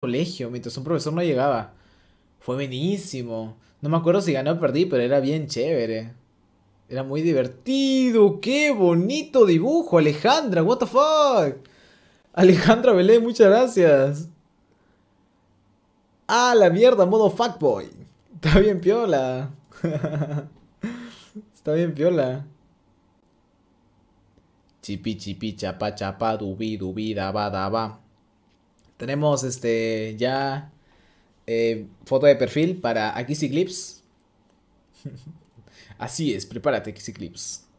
colegio, mientras un profesor no llegaba. Fue buenísimo. No me acuerdo si gané o perdí, pero era bien chévere. Era muy divertido. ¡Qué bonito dibujo, Alejandra! ¡What the fuck! Alejandra Belé, muchas gracias. ¡Ah, la mierda! Modo fuckboy. Está bien piola. Está bien piola. Chipi chipi chapa chapa dubi dubi daba daba. Tenemos ya foto de perfil para AquisiClips. Así es, prepárate AquisiClips.